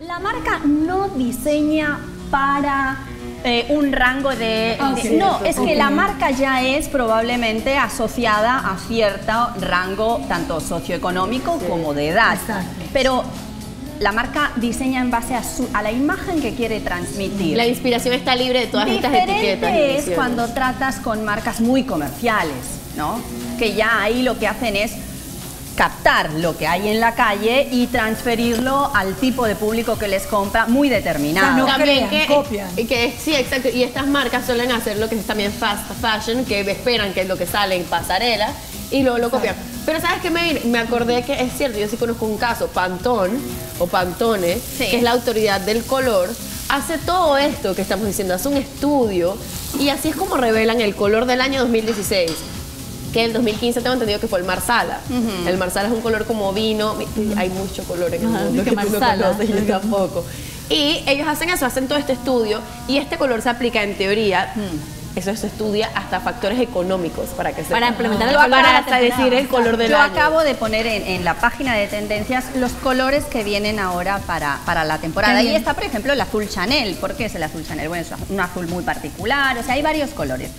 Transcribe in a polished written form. La marca no diseña para un rango de... no, es que la marca ya es probablemente asociada a cierto rango, tanto socioeconómico como de edad. Exacto. Pero la marca diseña en base a la imagen que quiere transmitir. La inspiración está libre de todas estas etiquetas. Diferente es cuando tratas con marcas muy comerciales, ¿no? Que ya ahí lo que hacen es captar lo que hay en la calle y transferirlo al tipo de público que les compra muy determinado. O sea, no crean, copian. Sí, exacto. Y estas marcas suelen hacer lo que es también fast fashion, que esperan que es lo que sale en pasarela y luego lo copian. Pero ¿sabes qué? Me acordé que es cierto, yo sí conozco un caso, Pantone o Pantone, que es la autoridad del color, hace todo esto que estamos diciendo, hace un estudio y así es como revelan el color del año 2016. Que en el 2015 tengo entendido que fue el marsala. El marsala es un color como vino. Hay mucho color en el mundo que marsala, tú no conoces, yo tampoco. Y ellos hacen eso, hacen todo este estudio y este color se aplica en teoría. Eso se estudia hasta factores económicos para que se... Para implementar el color, para decir el color del año. Yo acabo de poner en la página de tendencias los colores que vienen ahora para la temporada. Ahí está, por ejemplo, el azul Chanel. ¿Por qué es el azul Chanel? Bueno, es un azul muy particular. O sea, hay varios colores.